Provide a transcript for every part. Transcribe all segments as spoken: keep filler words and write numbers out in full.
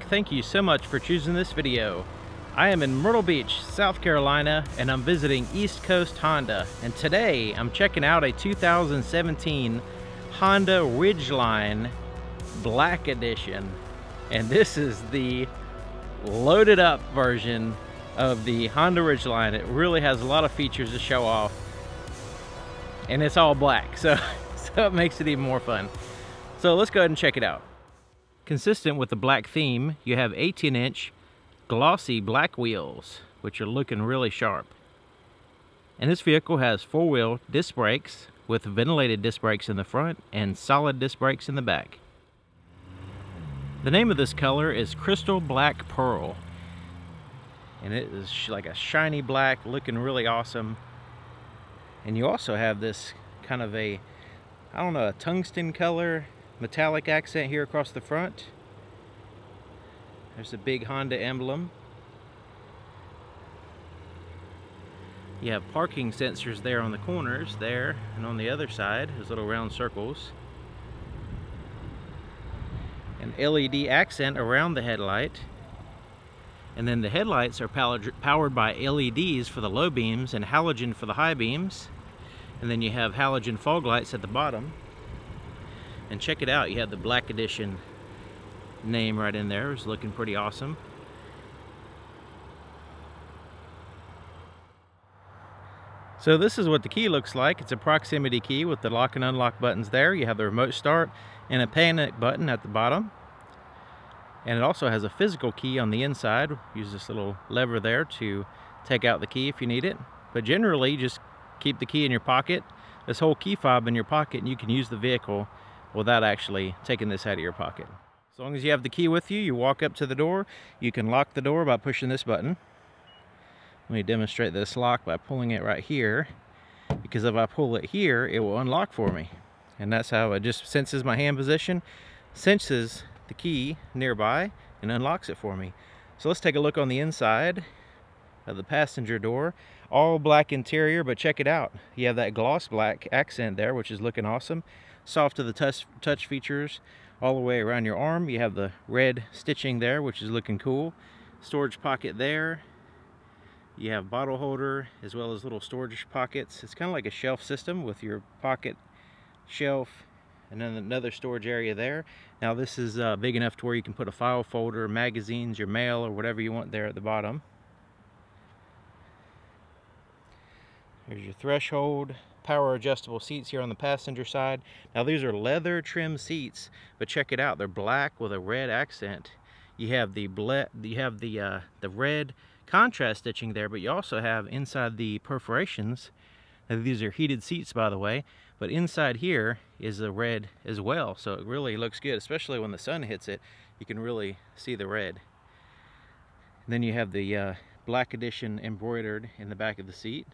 HomeLink, thank you so much for choosing this video. I am in Myrtle Beach, South Carolina, and I'm visiting East Coast Honda. And today I'm checking out a two thousand seventeen Honda Ridgeline Black Edition. And this is the loaded up version of the Honda Ridgeline. It really has a lot of features to show off. And it's all black, so, so it makes it even more fun. So let's go ahead and check it out. Consistent with the black theme, you have eighteen inch glossy black wheels, which are looking really sharp. And this vehicle has four-wheel disc brakes with ventilated disc brakes in the front and solid disc brakes in the back. The name of this color is Crystal Black Pearl. And it is like a shiny black, looking really awesome. And you also have this kind of a, I don't know, a tungsten color, metallic accent here across the front. There's the big Honda emblem. You have parking sensors there on the corners, there, and on the other side, there's little round circles. An L E D accent around the headlight. And then the headlights are powered by L E Ds for the low beams and halogen for the high beams. And then you have halogen fog lights at the bottom. And check it out, you have the Black Edition name right in there. It's looking pretty awesome. So this is what the key looks like. It's a proximity key with the lock and unlock buttons there. You have the remote start and a panic button at the bottom. And it also has a physical key on the inside. Use this little lever there to take out the key if you need it. But generally, just keep the key in your pocket, this whole key fob in your pocket, and you can use the vehicle without actually taking this out of your pocket. As long as you have the key with you, you walk up to the door. You can lock the door by pushing this button. Let me demonstrate this lock by pulling it right here, because if I pull it here, it will unlock for me. And that's how it just senses my hand position, senses the key nearby, and unlocks it for me. So let's take a look on the inside of the passenger door. All black interior, but check it out. You have that gloss black accent there, which is looking awesome. Soft to the touch, touch features all the way around your arm. You have the red stitching there, which is looking cool. Storage pocket there. You have bottle holder as well as little storage pockets. It's kind of like a shelf system with your pocket shelf and then another storage area there. Now this is uh, big enough to where you can put a file folder, magazines, your mail, or whatever you want there at the bottom. There's your threshold, power adjustable seats here on the passenger side. Now these are leather trim seats, but check it out, they're black with a red accent. You have the ble you have the uh, the red contrast stitching there, but you also have inside the perforations. Now, these are heated seats, by the way, but inside here is the red as well, so it really looks good, especially when the sun hits it. You can really see the red. And then you have the uh, Black Edition embroidered in the back of the seat.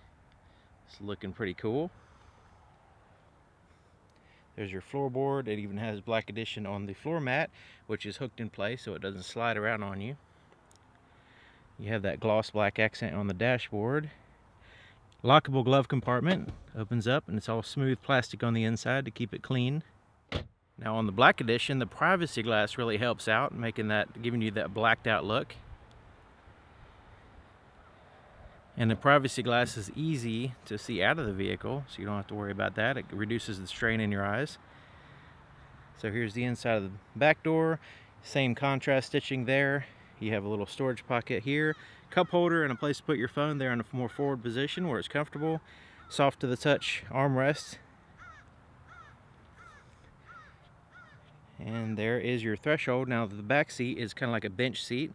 It's looking pretty cool. There's your floorboard. It even has Black Edition on the floor mat, which is hooked in place so it doesn't slide around on you. You have that gloss black accent on the dashboard. Lockable glove compartment opens up, and it's all smooth plastic on the inside to keep it clean. Now on the Black Edition, the privacy glass really helps out, making that, giving you that blacked out look. And the privacy glass is easy to see out of the vehicle, so you don't have to worry about that. It reduces the strain in your eyes. So here's the inside of the back door. Same contrast stitching there. You have a little storage pocket here. Cup holder and a place to put your phone there in a more forward position where it's comfortable. Soft to the touch armrest. And there is your threshold. Now the back seat is kind of like a bench seat,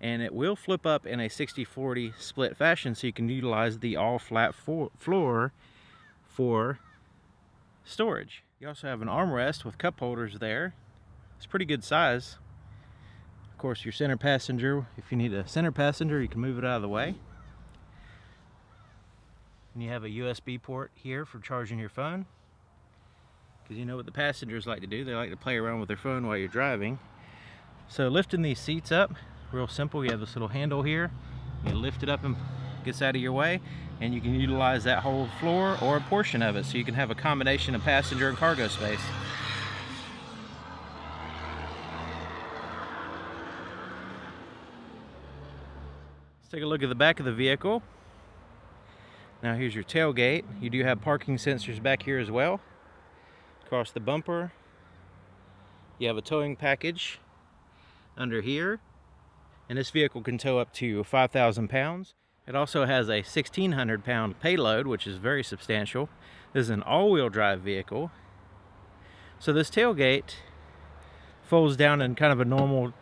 and it will flip up in a sixty forty split fashion, so you can utilize the all flat floor for storage. You also have an armrest with cup holders there. It's pretty good size. Of course, your center passenger, if you need a center passenger, you can move it out of the way. And you have a U S B port here for charging your phone, because you know what the passengers like to do. They like to play around with their phone while you're driving. So lifting these seats up, real simple. You have this little handle here. You lift it up and it gets out of your way, and you can utilize that whole floor or a portion of it, so you can have a combination of passenger and cargo space. Let's take a look at the back of the vehicle. Now here's your tailgate. You do have parking sensors back here as well. Across the bumper. You have a towing package under here. And this vehicle can tow up to five thousand pounds. It also has a sixteen hundred pound payload, which is very substantial. This is an all-wheel drive vehicle. So this tailgate folds down in kind of a normal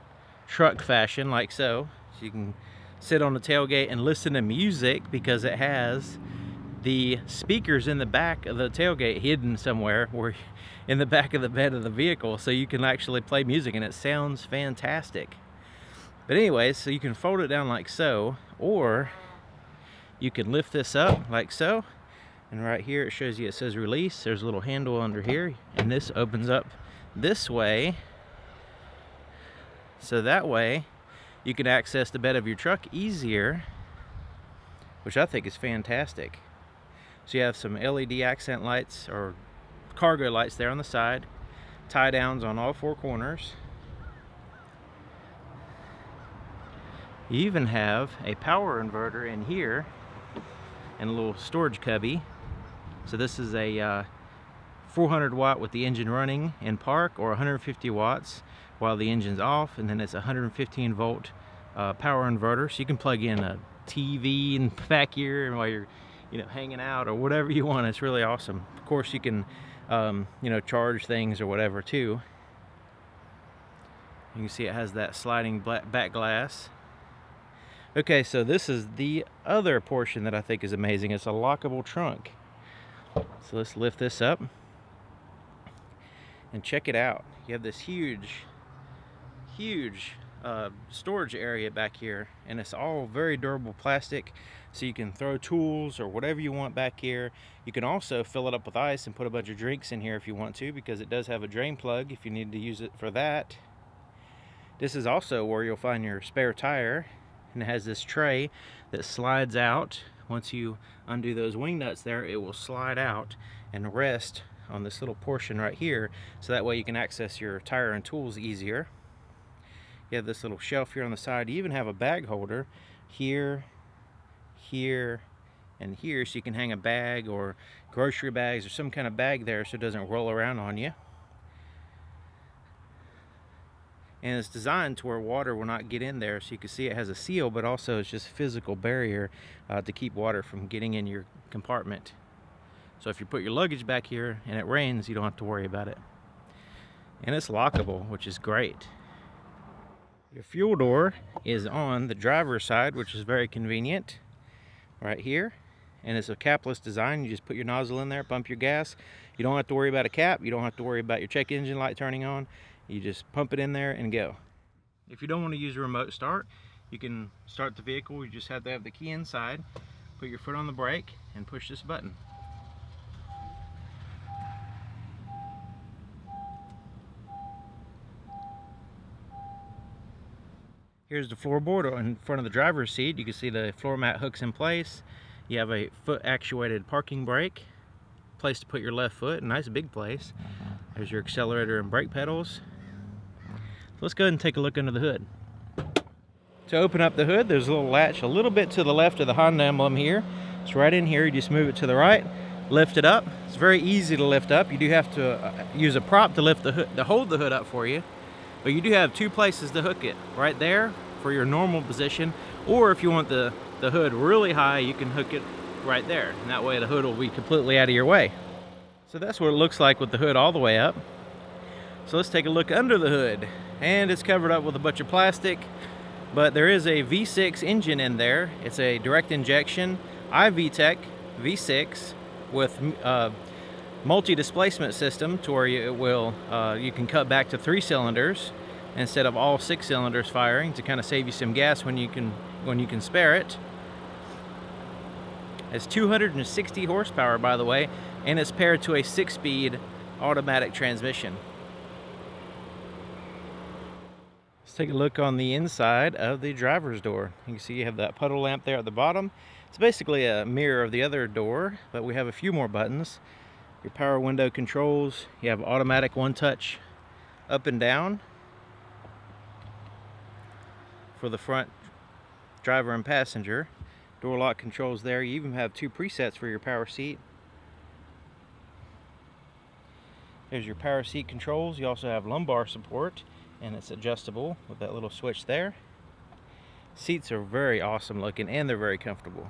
truck fashion, like so. So you can sit on the tailgate and listen to music because it has the speakers in the back of the tailgate hidden somewhere or in the back of the bed of the vehicle, so you can actually play music and it sounds fantastic. But anyways, so you can fold it down like so, or you can lift this up like so, and right here it shows you, it says release. There's a little handle under here, and this opens up this way, so that way you can access the bed of your truck easier, which I think is fantastic. So you have some L E D accent lights or cargo lights there on the side, tie downs on all four corners. You even have a power inverter in here and a little storage cubby. So this is a uh, four hundred watt with the engine running in park, or one hundred fifty watts while the engine's off, and then it's one hundred fifteen volt uh, power inverter, so you can plug in a T V in back here while you're you know hanging out or whatever you want. It's really awesome. Of course you can um, you know charge things or whatever too. You can see it has that sliding black back glass. Okay, so this is the other portion that I think is amazing. It's a lockable trunk. So let's lift this up and check it out. You have this huge, huge uh, storage area back here, and it's all very durable plastic, so you can throw tools or whatever you want back here. You can also fill it up with ice and put a bunch of drinks in here if you want to, because it does have a drain plug if you need to use it for that. This is also where you'll find your spare tire, and it has this tray that slides out. Once you undo those wing nuts there, it will slide out and rest on this little portion right here, so that way you can access your tire and tools easier. You have this little shelf here on the side. You even have a bag holder here, here, and here, so you can hang a bag or grocery bags or some kind of bag there, so it doesn't roll around on you. And it's designed to where water will not get in there, so you can see it has a seal, but also it's just a physical barrier uh, to keep water from getting in your compartment. So if you put your luggage back here and it rains, you don't have to worry about it. And it's lockable, which is great. Your fuel door is on the driver's side, which is very convenient, right here. And it's a capless design. You just put your nozzle in there, pump your gas. You don't have to worry about a cap. You don't have to worry about your check engine light turning on. You just pump it in there and go. If you don't want to use a remote start, you can start the vehicle. You just have to have the key inside, put your foot on the brake, and push this button. Here's the floorboard in front of the driver's seat. You can see the floor mat hooks in place. You have a foot actuated parking brake, place to put your left foot, a nice big place. There's your accelerator and brake pedals. Let's go ahead and take a look under the hood. To open up the hood, there's a little latch a little bit to the left of the Honda emblem here. It's right in here. You just move it to the right, lift it up. It's very easy to lift up. You do have to use a prop to lift the hood, to hold the hood up for you. But you do have two places to hook it, right there for your normal position, or if you want the, the hood really high, you can hook it right there, and that way the hood will be completely out of your way. So that's what it looks like with the hood all the way up. So let's take a look under the hood, and it's covered up with a bunch of plastic, but there is a V six engine in there. It's a direct injection iVTEC V six with uh, multi-displacement system, to where you, it will, uh, you can cut back to three cylinders instead of all six cylinders firing, to kind of save you some gas when you can when you can spare it. It's two hundred sixty horsepower, by the way, and it's paired to a six-speed automatic transmission. Let's take a look on the inside of the driver's door. You can see you have that puddle lamp there at the bottom. It's basically a mirror of the other door, but we have a few more buttons. Your power window controls, you have automatic one-touch up and down for the front driver and passenger. Door lock controls there. You even have two presets for your power seat. There's your power seat controls. You also have lumbar support, and it's adjustable with that little switch there. Seats are very awesome looking, and they're very comfortable.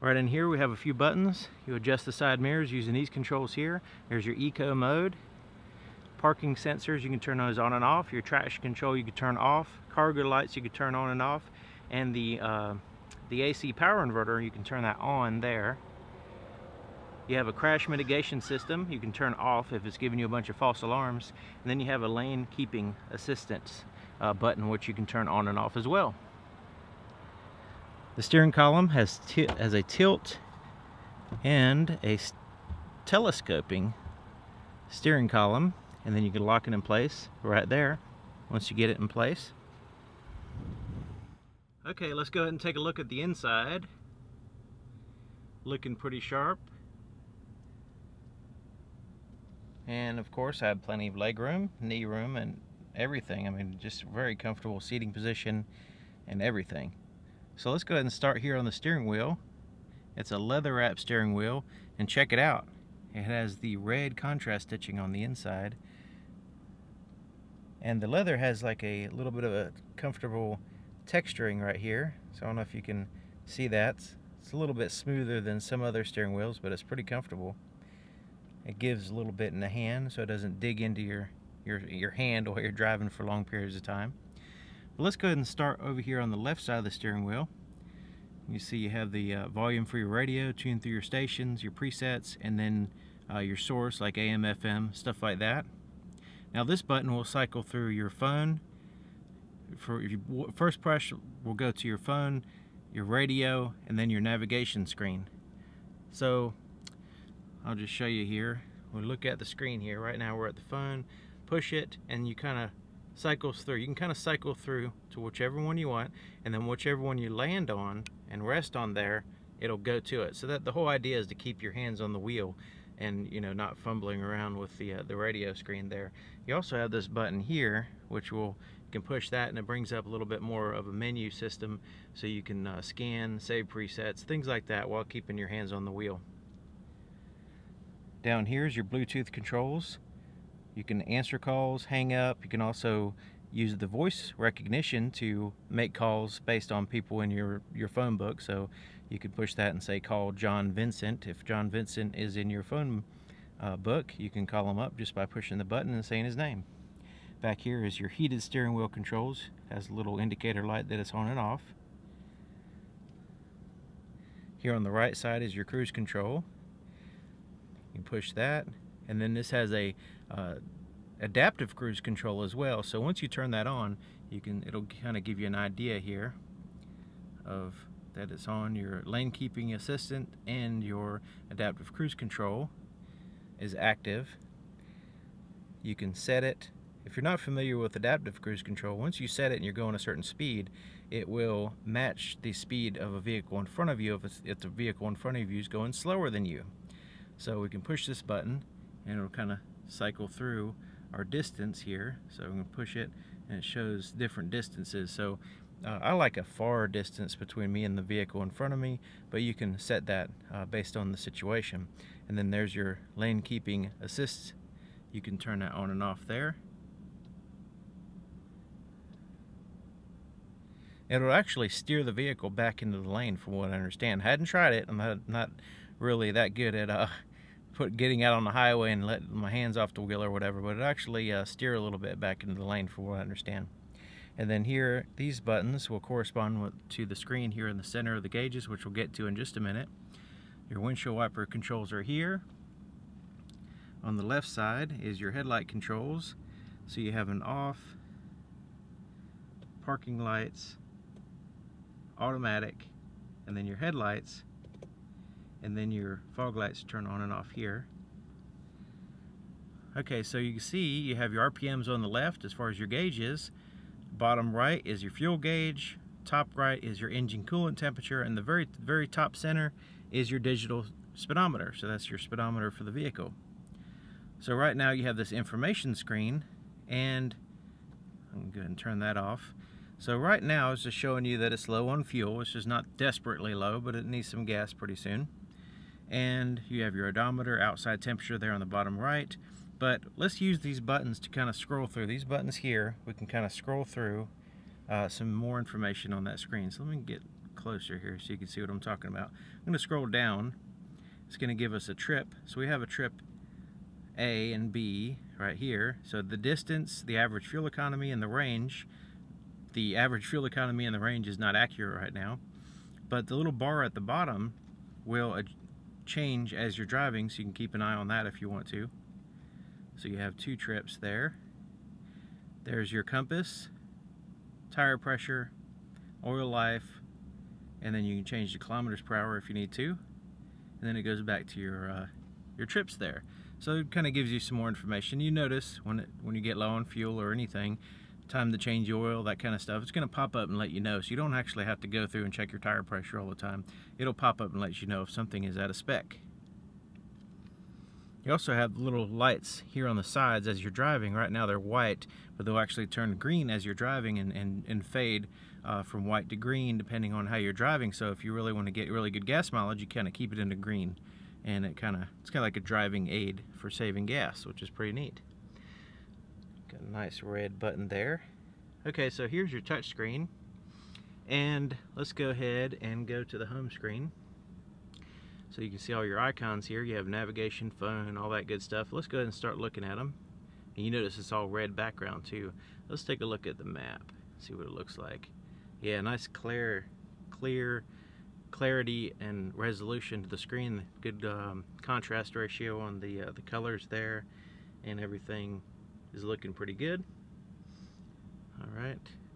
Right in here we have a few buttons. You adjust the side mirrors using these controls here. There's your eco mode. Parking sensors, you can turn those on and off. Your traction control, you can turn off. Cargo lights, you can turn on and off. And the, uh, the A C power inverter, you can turn that on there. You have a crash mitigation system. You can turn off if it's giving you a bunch of false alarms. And then you have a lane keeping assistance uh, button, which you can turn on and off as well. The steering column has, has a tilt and a telescoping steering column. And then you can lock it in place right there once you get it in place. Okay, let's go ahead and take a look at the inside. Looking pretty sharp. And of course I have plenty of leg room, knee room, and everything. I mean, just very comfortable seating position and everything. So let's go ahead and start here on the steering wheel. It's a leather wrapped steering wheel, and check it out. It has the red contrast stitching on the inside. And the leather has like a little bit of a comfortable texturing right here. So I don't know if you can see that. It's a little bit smoother than some other steering wheels, but it's pretty comfortable. It gives a little bit in the hand so it doesn't dig into your, your, your hand while you're driving for long periods of time. But let's go ahead and start over here on the left side of the steering wheel. You see you have the uh, volume for your radio, tune through your stations, your presets, and then uh, your source like A M, F M, stuff like that. Now this button will cycle through your phone. For if you first press will go to your phone, your radio, and then your navigation screen. So I'll just show you here. We'll look at the screen here. Right now we're at the phone. Push it and you kind of cycles through. You can kind of cycle through to whichever one you want, and then whichever one you land on and rest on there, it'll go to it. So that the whole idea is to keep your hands on the wheel and, you know, not fumbling around with the, uh, the radio screen there. You also have this button here, which will, you can push that and it brings up a little bit more of a menu system, so you can uh, scan, save presets, things like that while keeping your hands on the wheel. Down here is your Bluetooth controls. You can answer calls, hang up. You can also use the voice recognition to make calls based on people in your, your phone book. So you could push that and say, call John Vincent. If John Vincent is in your phone uh, book, you can call him up just by pushing the button and saying his name. Back here is your heated steering wheel controls. It has a little indicator light that it's on and off. Here on the right side is your cruise control. You can push that. And then this has a uh, adaptive cruise control as well. So once you turn that on, you can, it'll kind of give you an idea here of that it's on. Your lane keeping assistant and your adaptive cruise control is active. You can set it. If you're not familiar with adaptive cruise control, once you set it and you're going a certain speed, it will match the speed of a vehicle in front of you if, it's, if the vehicle in front of you is going slower than you. So we can push this button, and it'll kind of cycle through our distance here. So I'm going to push it and it shows different distances. So uh, I like a far distance between me and the vehicle in front of me, but you can set that uh, based on the situation. And then there's your lane keeping assist. You can turn that on and off there. It'll actually steer the vehicle back into the lane from what I understand. I hadn't tried it. I'm not, not really that good at uh, Put getting out on the highway and letting my hands off the wheel or whatever, but it actually uh, steer a little bit back into the lane for what I understand. And then here, these buttons will correspond with, to the screen here in the center of the gauges, which we'll get to in just a minute. Your windshield wiper controls are here. On the left side is your headlight controls. So you have an off, parking lights, automatic, and then your headlights, and then your fog lights turn on and off here. Okay, so you can see you have your R P Ms on the left as far as your gauges. Bottom right is your fuel gauge, top right is your engine coolant temperature, and the very, very top center is your digital speedometer. So that's your speedometer for the vehicle. So right now you have this information screen, and I'm going to go ahead and turn that off. So right now it's just showing you that it's low on fuel, which is not desperately low, but it needs some gas pretty soon. And you have your odometer, outside temperature there on the bottom right. But let's use these buttons to kind of scroll through. These buttons here, we can kind of scroll through uh, some more information on that screen. So let me get closer here so you can see what I'm talking about. I'm going to scroll down. It's going to give us a trip. So we have a trip A and B right here. So the distance, the average fuel economy, and the range. The average fuel economy and the range is not accurate right now. But the little bar at the bottom will change as you're driving, so you can keep an eye on that if you want to. So you have two trips there. There's your compass, tire pressure, oil life, and then you can change the kilometers per hour if you need to. And then it goes back to your uh, your trips there. So it kind of gives you some more information. You notice when it, when you get low on fuel or anything, time to change oil, that kind of stuff, it's going to pop up and let you know. So you don't actually have to go through and check your tire pressure all the time. It'll pop up and let you know if something is out of spec. You also have little lights here on the sides as you're driving. Right now they're white, but they'll actually turn green as you're driving and, and, and fade uh, from white to green depending on how you're driving. So if you really want to get really good gas mileage, you kind of keep it into green. And it kind of it's kind of like a driving aid for saving gas, which is pretty neat. Got a nice red button there. Okay, so here's your touch screen. And let's go ahead and go to the home screen. So you can see all your icons here. You have navigation, phone, all that good stuff. Let's go ahead and start looking at them. And you notice it's all red background too. Let's take a look at the map, see what it looks like. Yeah, nice clear, clear clarity and resolution to the screen. Good um, contrast ratio on the uh, the colors there, and everything is looking pretty good. All right.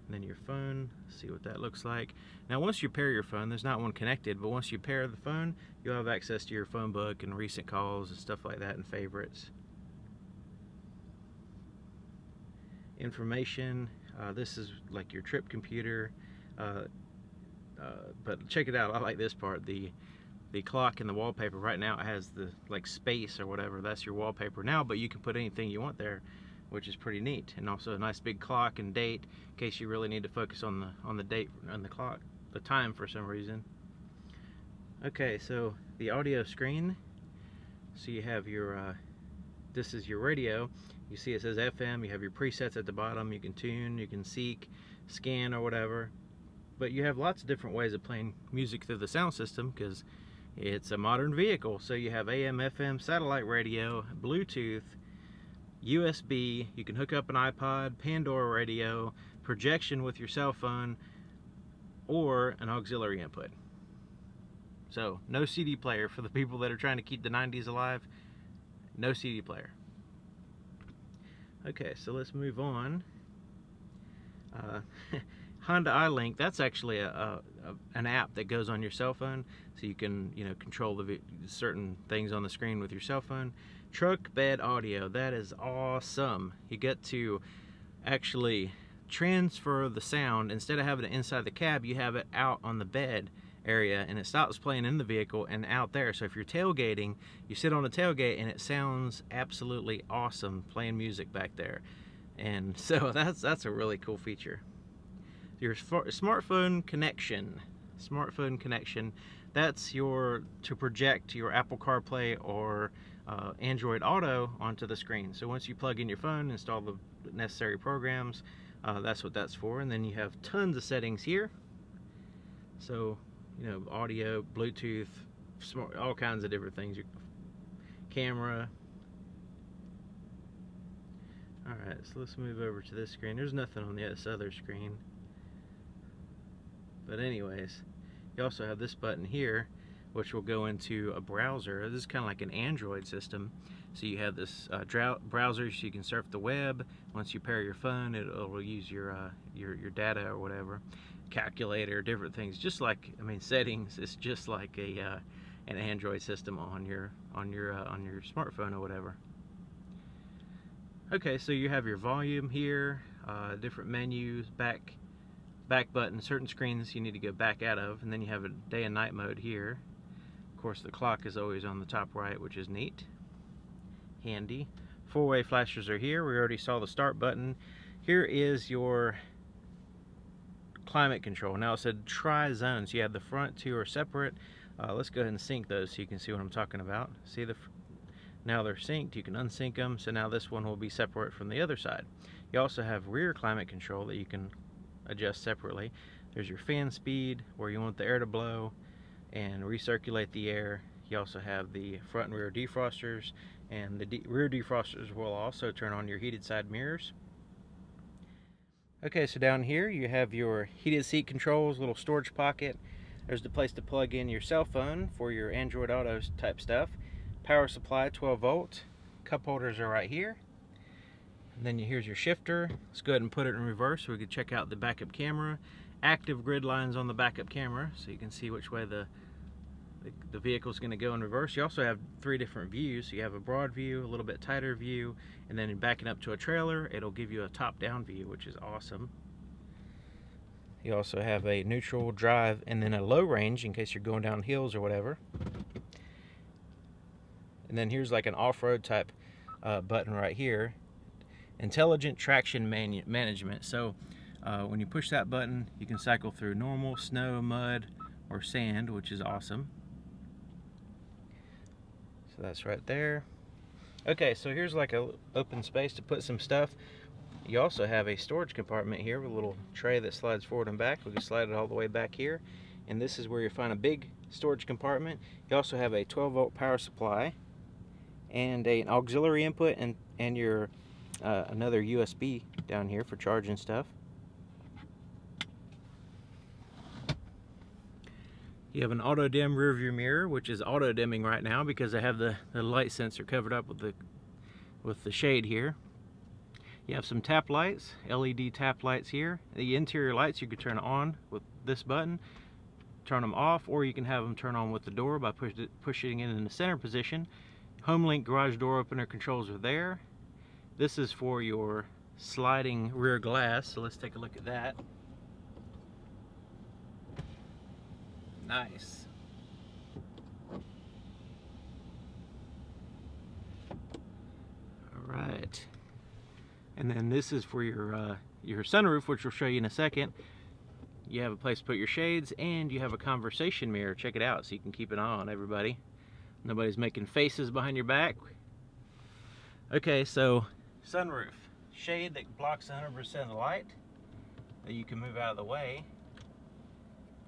And then your phone, see what that looks like. Now once you pair your phone, there's not one connected, but once you pair the phone, you'll have access to your phone book and recent calls and stuff like that, and favorites. Information, uh, this is like your trip computer, uh, uh, but check it out, I like this part, the the clock and the wallpaper. Right now it has the like space or whatever, that's your wallpaper now, but you can put anything you want there, which is pretty neat. And also a nice big clock and date in case you really need to focus on the on the date on the clock, the time for some reason. Okay, so the audio screen. So you have your uh, this is your radio. You see it says F M. You have your presets at the bottom. You can tune, you can seek, scan, or whatever. But you have lots of different ways of playing music through the sound system because it's a modern vehicle. So you have A M, F M, satellite radio, Bluetooth, U S B, you can hook up an iPod, Pandora radio, projection with your cell phone, or an auxiliary input. So, no C D player for the people that are trying to keep the nineties alive. No C D player. Okay, so let's move on. Uh, Honda iLink, that's actually a, a, a, an app that goes on your cell phone, so you can, you know, control the certain things on the screen with your cell phone. Truck bed audio, that is awesome. You get to actually transfer the sound. Instead of having it inside the cab, you have it out on the bed area, and it stops playing in the vehicle and out there. So if you're tailgating, you sit on a tailgate and it sounds absolutely awesome playing music back there. And so that's that's a really cool feature. Your smartphone connection, smartphone connection, that's your to project your Apple CarPlay or Uh, Android Auto onto the screen. So once you plug in your phone, install the necessary programs, uh, that's what that's for. And then you have tons of settings here, so you know, audio, Bluetooth, smart, all kinds of different things, your camera. Alright, so let's move over to this screen. There's nothing on this other screen, but anyways, you also have this button here, which will go into a browser. This is kind of like an Android system. So you have this uh, browser, so you can surf the web. Once you pair your phone, it'll use your, uh, your your data or whatever, calculator, different things. Just like, I mean, settings. It's just like a uh, an Android system on your on your uh, on your smartphone or whatever. Okay, so you have your volume here, uh, different menus, back back button. Certain screens you need to go back out of, and then you have a day and night mode here. Of course, the clock is always on the top right, which is neat, handy. Four-way flashers are here. We already saw the start button. Here is your climate control. Now it said try zones. You had the front two are separate. Uh, let's go ahead and sync those so you can see what I'm talking about. See the now they're synced. You can unsync them, so now this one will be separate from the other side. You also have rear climate control that you can adjust separately. There's your fan speed, where you want the air to blow and recirculate the air. You also have the front and rear defrosters, and the de rear defrosters will also turn on your heated side mirrors. Okay, so down here you have your heated seat controls, little storage pocket. There's the place to plug in your cell phone for your Android Auto type stuff. Power supply, twelve volt. Cup holders are right here. And then here's your shifter. Let's go ahead and put it in reverse so we can check out the backup camera. Active grid lines on the backup camera so you can see which way the the vehicle is going to go in reverse. You also have three different views. You have a broad view, a little bit tighter view, and then in backing up to a trailer, it'll give you a top-down view, which is awesome. You also have a neutral, drive, and then a low range in case you're going down hills or whatever. And then here's like an off-road type uh, button right here. Intelligent traction man management. So uh, when you push that button, you can cycle through normal, snow, mud, or sand, which is awesome. So that's right there. Okay, so here's like a open space to put some stuff. You also have a storage compartment here with a little tray that slides forward and back. We can slide it all the way back here. And this is where you find a big storage compartment. You also have a twelve volt power supply and a, an auxiliary input and, and your uh, another U S B down here for charging stuff. You have an auto dim rear view mirror, which is auto dimming right now because I have the, the light sensor covered up with the with the shade here. You have some tap lights, L E D tap lights here. The interior lights you can turn on with this button, turn them off, or you can have them turn on with the door by push, pushing it in the center position. HomeLink garage door opener controls are there. This is for your sliding rear glass, so let's take a look at that. Nice. All right. And then this is for your uh, your sunroof, which we'll show you in a second. You have a place to put your shades, and you have a conversation mirror. Check it out, so you can keep an eye on everybody. Nobody's making faces behind your back. Okay, so sunroof, shade that blocks one hundred percent of the light that you can move out of the way.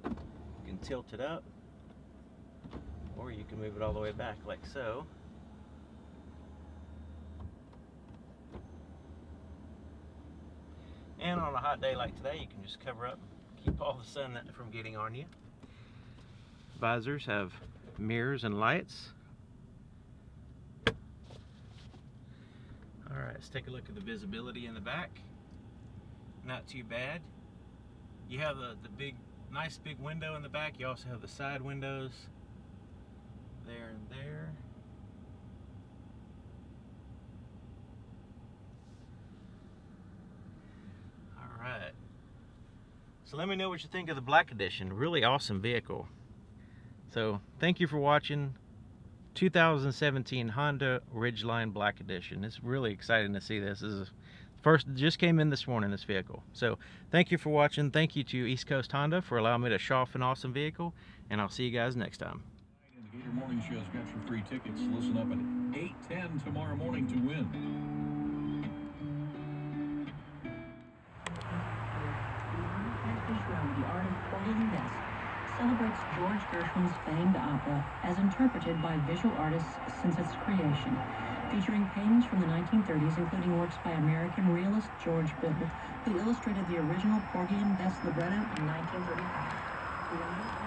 You can tilt it up, or you can move it all the way back like so. And on a hot day like today, you can just cover up, keep all the sun from getting on you. Visors have mirrors and lights. All right, let's take a look at the visibility in the back. Not too bad. You have the, the big nice big window in the back. You also have the side windows there and there. All right. So let me know what you think of the Black Edition. Really awesome vehicle. So thank you for watching twenty seventeen Honda Ridgeline Black Edition. It's really exciting to see this. This is a first, just came in this morning, this vehicle. So thank you for watching. Thank you to East Coast Honda for allowing me to show off an awesome vehicle, and I'll see you guys next time. The Gator Morning Show's got your free tickets. Listen up at eight ten tomorrow morning to win. The art of Porgy and Bess celebrates George Gershwin's famed opera as interpreted by visual artists since its creation. Featuring paintings from the nineteen thirties, including works by American realist George Biddle, who illustrated the original Porgy and Bess libretto in nineteen thirty-five.